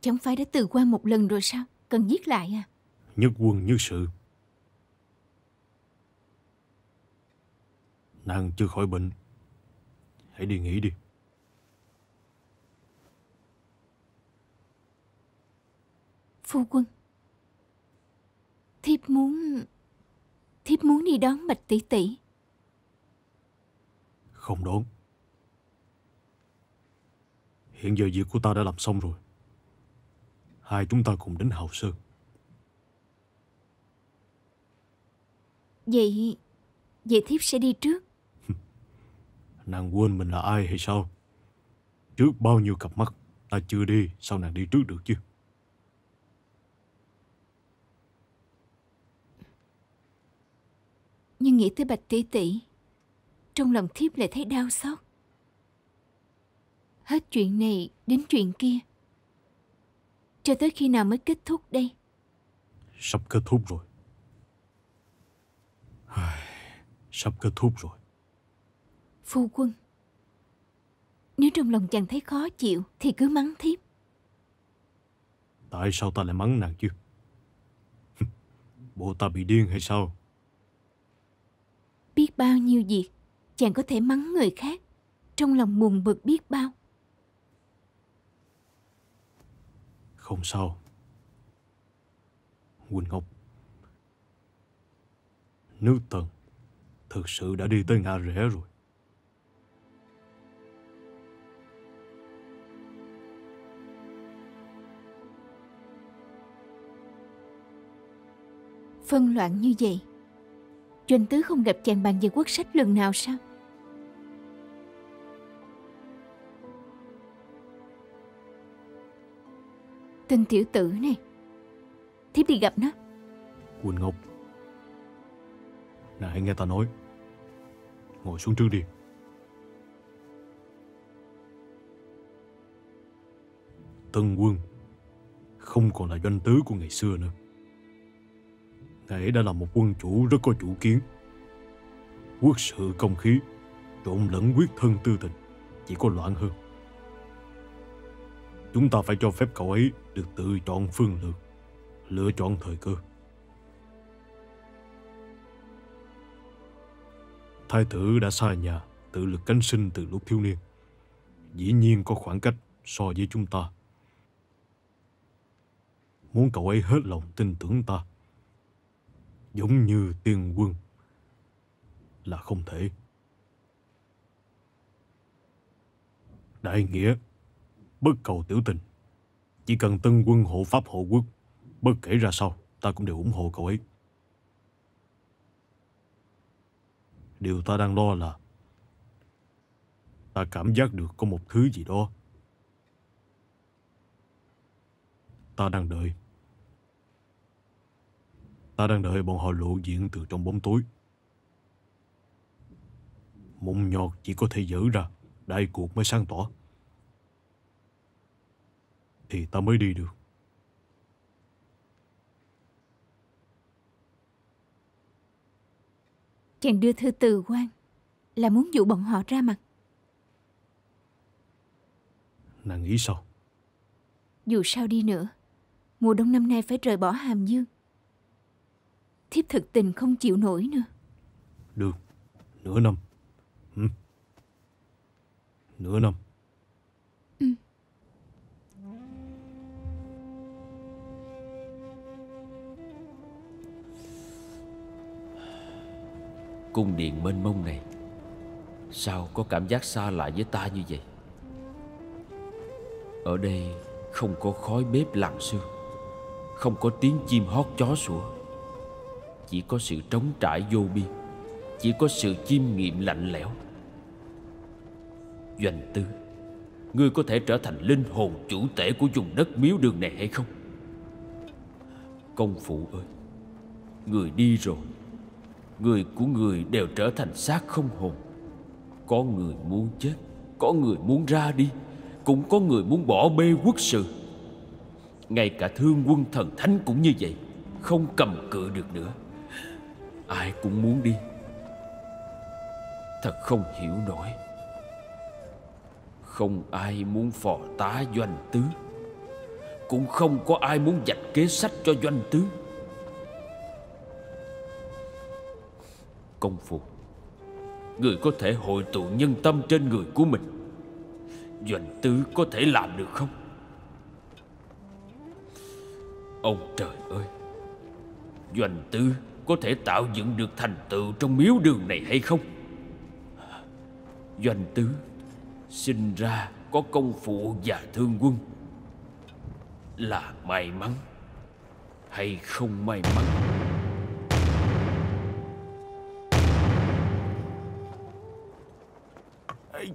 Chẳng phải đã từ qua một lần rồi sao? Cần giết lại à? Nhất quân nhất sự. Nàng chưa khỏi bệnh, hãy đi nghỉ đi. Phu quân, thiếp muốn đi đón Bạch tỷ tỷ. Không đón. Hiện giờ việc của ta đã làm xong rồi. Hai chúng ta cùng đến Hào Sơn. Vậy thiếp sẽ đi trước. Nàng quên mình là ai hay sao? Trước bao nhiêu cặp mắt, ta chưa đi, sao nàng đi trước được chứ? Nhưng nghĩ tới Bạch tỷ tỷ, trong lòng thiếp lại thấy đau xót. Hết chuyện này đến chuyện kia, cho tới khi nào mới kết thúc đây? Sắp kết thúc rồi. Sắp kết thúc rồi. Phu quân, nếu trong lòng chàng thấy khó chịu thì cứ mắng thiếp. Tại sao ta lại mắng nàng chứ? Bộ ta bị điên hay sao? Biết bao nhiêu việc chàng có thể mắng người khác, trong lòng buồn bực biết bao. Không sao Quỳnh Ngọc, nước Tần thực sự đã đi tới ngã rẽ rồi. Phân loạn như vậy, Doanh Tứ không gặp chàng bàn về quốc sách lần nào sao? Tên tiểu tử này, thiếp đi gặp nó. Quỳnh Ngọc, nàng hãy nghe ta nói. Ngồi xuống trước đi. Tân Quân không còn là Doanh Tứ của ngày xưa nữa. Ngài ấy đã là một quân chủ rất có chủ kiến. Quốc sự công khí trộn lẫn quyết thân tư tình, chỉ có loạn hơn. Chúng ta phải cho phép cậu ấy được tự chọn phương lược, lựa chọn thời cơ. Thái tử đã xa nhà, tự lực cánh sinh từ lúc thiếu niên, dĩ nhiên có khoảng cách so với chúng ta. Muốn cậu ấy hết lòng tin tưởng ta, giống như Tiên Quân, là không thể. Đại nghĩa bất cầu tiểu tình, chỉ cần Tân Quân hộ pháp hộ quốc, bất kể ra sao ta cũng đều ủng hộ cậu ấy. Điều ta đang lo là ta cảm giác được có một thứ gì đó. Ta đang đợi bọn họ lộ diện từ trong bóng tối. Mụn nhọt chỉ có thể dỡ ra, đại cuộc mới sáng tỏ, thì ta mới đi được. Chàng đưa thư từ quan là muốn dụ bọn họ ra mặt. Nàng nghĩ sao? Dù sao đi nữa, mùa đông năm nay phải rời bỏ Hàm Dương, thiếp thực tình không chịu nổi nữa. Được, nửa năm. Nửa năm. Cung điện mênh mông này sao có cảm giác xa lạ với ta như vậy? Ở đây không có khói bếp làm sương, không có tiếng chim hót chó sủa, chỉ có sự trống trải vô biên, chỉ có sự chiêm nghiệm lạnh lẽo. Doanh Tư, ngươi có thể trở thành linh hồn chủ tể của vùng đất miếu đường này hay không? Công phụ ơi, người đi rồi, người của người đều trở thành xác không hồn. Có người muốn chết, có người muốn ra đi, cũng có người muốn bỏ bê quốc sự. Ngay cả Thương Quân thần thánh cũng như vậy, không cầm cự được nữa, ai cũng muốn đi. Thật không hiểu nổi, không ai muốn phò tá Doanh Tứ, cũng không có ai muốn vạch kế sách cho doanh tướng. Công phu, người có thể hội tụ nhân tâm trên người của mình, doanh tứ có thể làm được không? Ông trời ơi, doanh tứ có thể tạo dựng được thành tựu trong miếu đường này hay không? Doanh tứ sinh ra có công phụ và thương quân là may mắn hay không may mắn?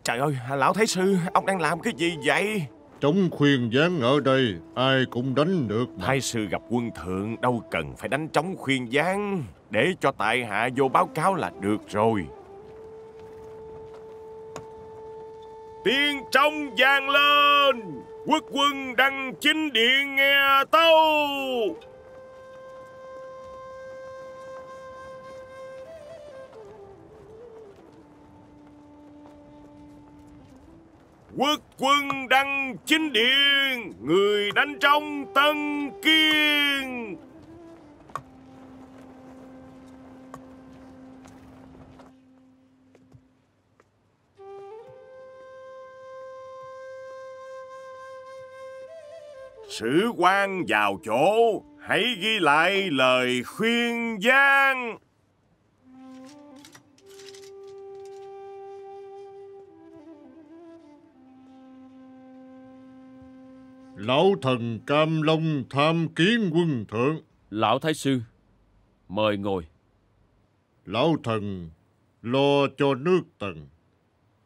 Trời ơi, lão thái sư, ông đang làm cái gì vậy? Trống khuyên gián ở đây ai cũng đánh được mà. Thái sư gặp quân thượng đâu cần phải đánh trống khuyên gián, để cho tại hạ vô báo cáo là được rồi. Tiếng trống vang lên, quốc quân đăng chính điện nghe tâu. Quốc quân đăng chính điện, người đánh trống Tân Kiên. Sử quan vào chỗ, hãy ghi lại lời khuyên gián. Lão thần Cam Long tham kiến quân thượng. Lão thái sư, mời ngồi. Lão thần lo cho nước Tần,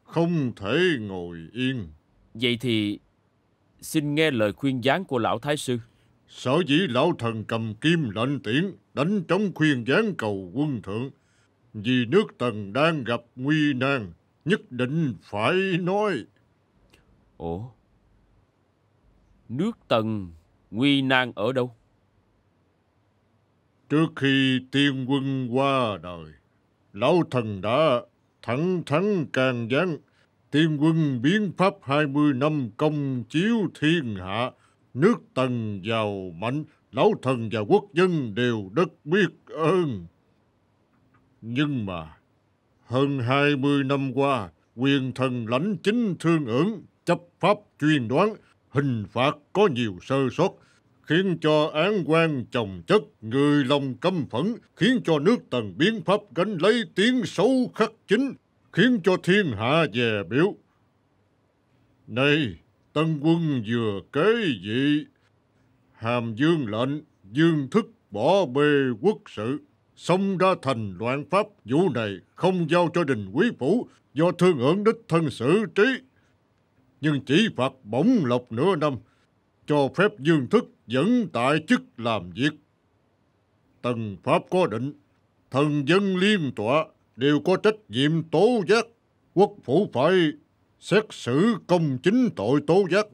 không thể ngồi yên. Vậy thì xin nghe lời khuyên gián của lão thái sư. Sở dĩ lão thần cầm kim lệnh tiễn đánh trống khuyên gián cầu quân thượng, vì nước Tần đang gặp nguy nan, nhất định phải nói. Ủa? Nước Tần nguy nan ở đâu? Trước khi tiên quân qua đời, lão thần đã thẳng thắn can gián tiên quân biến pháp 20 năm công chiếu thiên hạ. Nước Tần giàu mạnh, lão thần và quốc dân đều rất biết ơn. Nhưng mà hơn 20 năm qua, quyền thần lãnh chính Thương Ưởng chấp pháp chuyên đoán, hình phạt có nhiều sơ sót, khiến cho án quan chồng chất, người lòng căm phẫn, khiến cho nước Tần biến pháp gánh lấy tiếng xấu khắc chính, khiến cho thiên hạ dè biểu. Nay Tân quân vừa kế vị, Hàm Dương lệnh Dương Thức bỏ bê quốc sự, xông ra thành loạn pháp. Vụ này không giao cho đình quý phủ, do Thương Ưởng đích thân xử trí, nhưng chỉ phạt bổng lộc nửa năm, cho phép Dương Thức vẫn tại chức làm việc. Tần pháp có định, thần dân liên tọa đều có trách nhiệm tố giác, quốc phủ phải xét xử công chính tội tố giác,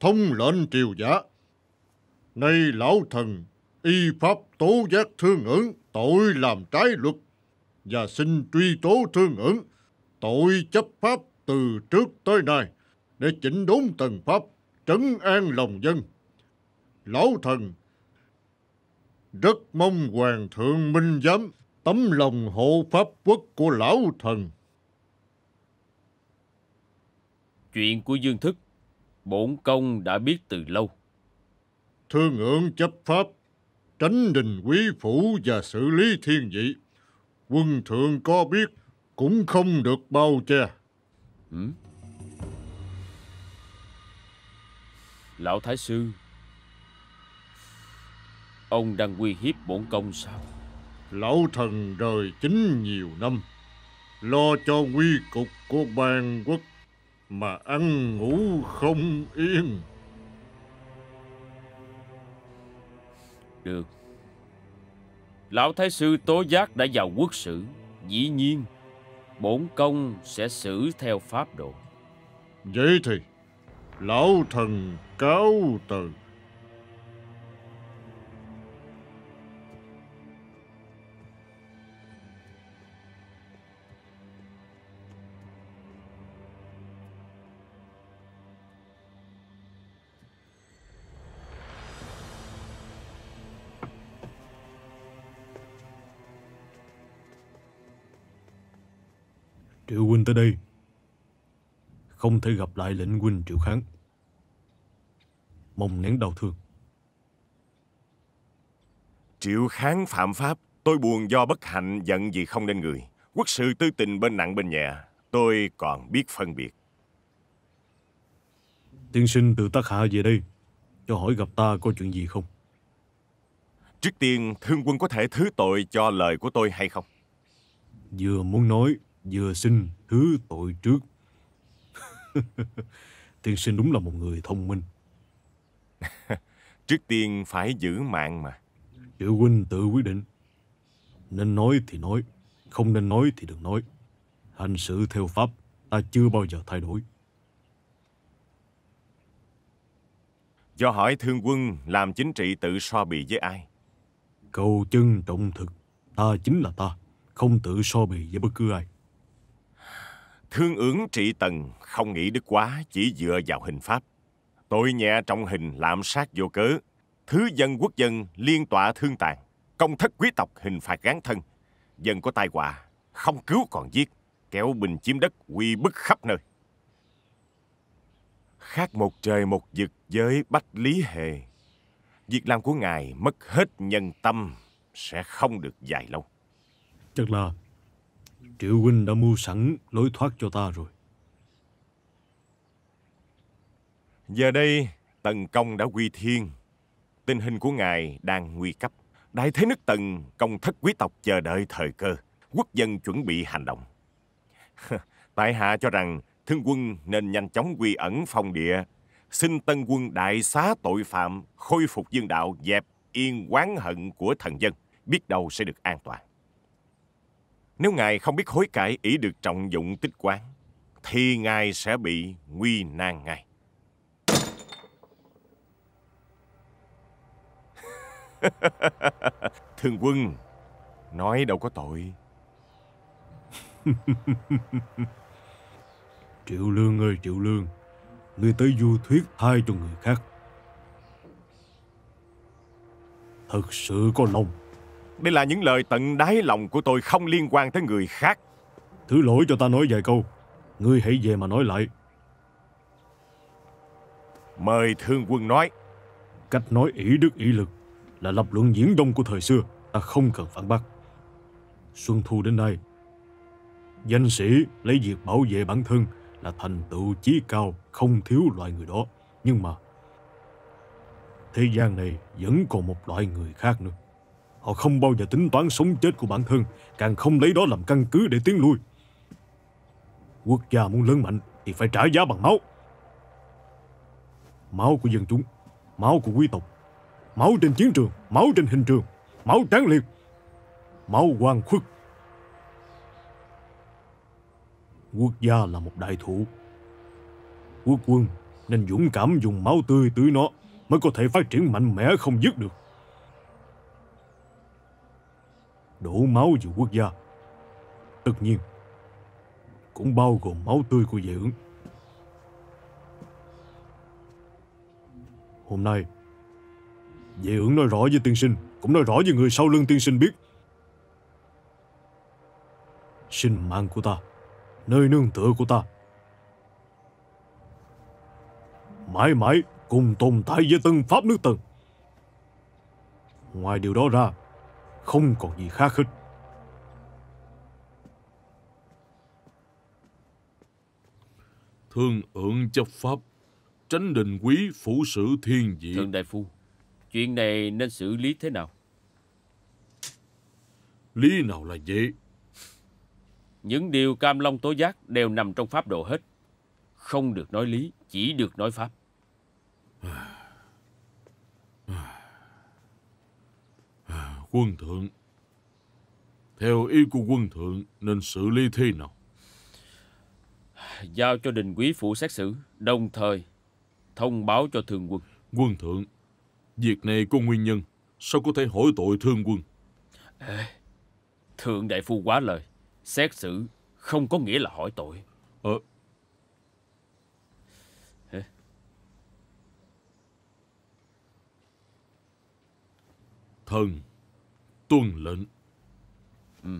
thông lệnh triều giả. Nay lão thần y pháp tố giác Thương Ưởng tội làm trái luật, và xin truy tố Thương Ưởng tội chấp pháp từ trước tới nay, để chỉnh đốn Tần pháp, trấn an lòng dân. Lão thần rất mong hoàng thượng minh giám tấm lòng hộ pháp quốc của lão thần. Chuyện của Dương Thức, bổn công đã biết từ lâu. Thương Ưởng chấp pháp, tránh đình quý phủ và xử lý thiên vị, quân thượng có biết cũng không được bao che. Lão thái sư, ông đang uy hiếp bổn công sao? Lão thần rời chính nhiều năm, lo cho nguy cục của bang quốc mà ăn ngủ không yên. Được, lão thái sư tố giác đã vào quốc sử, dĩ nhiên bổn công sẽ xử theo pháp độ. Vậy thì lão thần cáo từ. Triệu huynh tới đây. Không thể gặp lại lệnh huynh Triệu Kháng. Mong nén đau thương. Triệu Kháng phạm pháp, tôi buồn do bất hạnh, giận vì không nên người. Quốc sự tư tình bên nặng bên nhẹ, tôi còn biết phân biệt. Tiên sinh từ Tác Hạ về đây, cho hỏi gặp ta có chuyện gì không? Trước tiên, thương quân có thể thứ tội cho lời của tôi hay không? Vừa muốn nói, vừa xin thứ tội trước. Tiên sinh đúng là một người thông minh. Trước tiên phải giữ mạng mà. Triệu huynh tự quyết định. Nên nói thì nói, không nên nói thì đừng nói. Hành sự theo pháp, ta chưa bao giờ thay đổi. Do hỏi thương quân làm chính trị tự so bì với ai? Cầu chân trọng thực, ta chính là ta, không tự so bì với bất cứ ai. Thương Ưởng trị tần, không nghĩ đức quá, chỉ dựa vào hình pháp. Tội nhẹ trọng hình, lạm sát vô cớ. Thứ dân quốc dân, liên tọa thương tàn. Công thất quý tộc, hình phạt gán thân. Dân có tai họa, không cứu còn giết. Kéo binh chiếm đất, uy bức khắp nơi. Khác một trời một vực với Bách Lý Hề. Việc làm của ngài mất hết nhân tâm, sẽ không được dài lâu. Chắc là Triệu huynh đã mưu sẵn lối thoát cho ta rồi. Giờ đây Tần Công đã quy thiên, tình hình của ngài đang nguy cấp. Đại thế nước Tần, công thất quý tộc chờ đợi thời cơ, quốc dân chuẩn bị hành động. Tại hạ cho rằng thương quân nên nhanh chóng quy ẩn phong địa, xin Tân quân đại xá tội phạm, khôi phục dương đạo, dẹp yên oán hận của thần dân, biết đâu sẽ được an toàn. Nếu ngài không biết hối cải, ỷ được trọng dụng tích quán, thì ngài sẽ bị nguy nan ngay. Thương quân nói đâu có tội. Triệu Lương ơi Triệu Lương, ngươi tới du thuyết thay cho người khác, thật sự có lòng. Đây là những lời tận đáy lòng của tôi, không liên quan tới người khác. Thứ lỗi cho ta nói vài câu, ngươi hãy về mà nói lại. Mời thương quân nói. Cách nói ỷ đức ỷ lực là lập luận Diễn Đông của thời xưa, ta không cần phản bác. Xuân thu đến nay, danh sĩ lấy việc bảo vệ bản thân là thành tựu chí cao, không thiếu loại người đó. Nhưng mà thế gian này vẫn còn một loại người khác nữa. Họ không bao giờ tính toán sống chết của bản thân, càng không lấy đó làm căn cứ để tiến lui. Quốc gia muốn lớn mạnh thì phải trả giá bằng máu. Máu của dân chúng, máu của quý tộc, máu trên chiến trường, máu trên hình trường, máu tráng liệt, máu oan khuất. Quốc gia là một đại thủ, quốc quân nên dũng cảm dùng máu tươi tưới nó, mới có thể phát triển mạnh mẽ không dứt được. Đổ máu vào quốc gia, tất nhiên cũng bao gồm máu tươi của Vệ Ưởng. Hôm nay Vệ Ưởng nói rõ với tiên sinh, cũng nói rõ với người sau lưng tiên sinh biết. Sinh mạng của ta, nơi nương tựa của ta, mãi mãi cùng tồn tại với Tân Pháp nước Tần. Ngoài điều đó ra, không còn gì khác hết. Thương Ưởng chấp pháp, tránh đình quý, phủ sự thiên dị. Thượng đại phu, chuyện này nên xử lý thế nào? Lý nào là vậy? Những điều Cam Long tố giác đều nằm trong pháp độ hết. Không được nói lý, chỉ được nói pháp. Quân thượng, theo ý của quân thượng nên xử lý thế nào? Giao cho đình quý phụ xét xử, đồng thời thông báo cho thương quân. Quân thượng, việc này có nguyên nhân, sao có thể hỏi tội thương quân? Thượng đại phu quá lời. Xét xử không có nghĩa là hỏi tội. Thần tuân lệnh.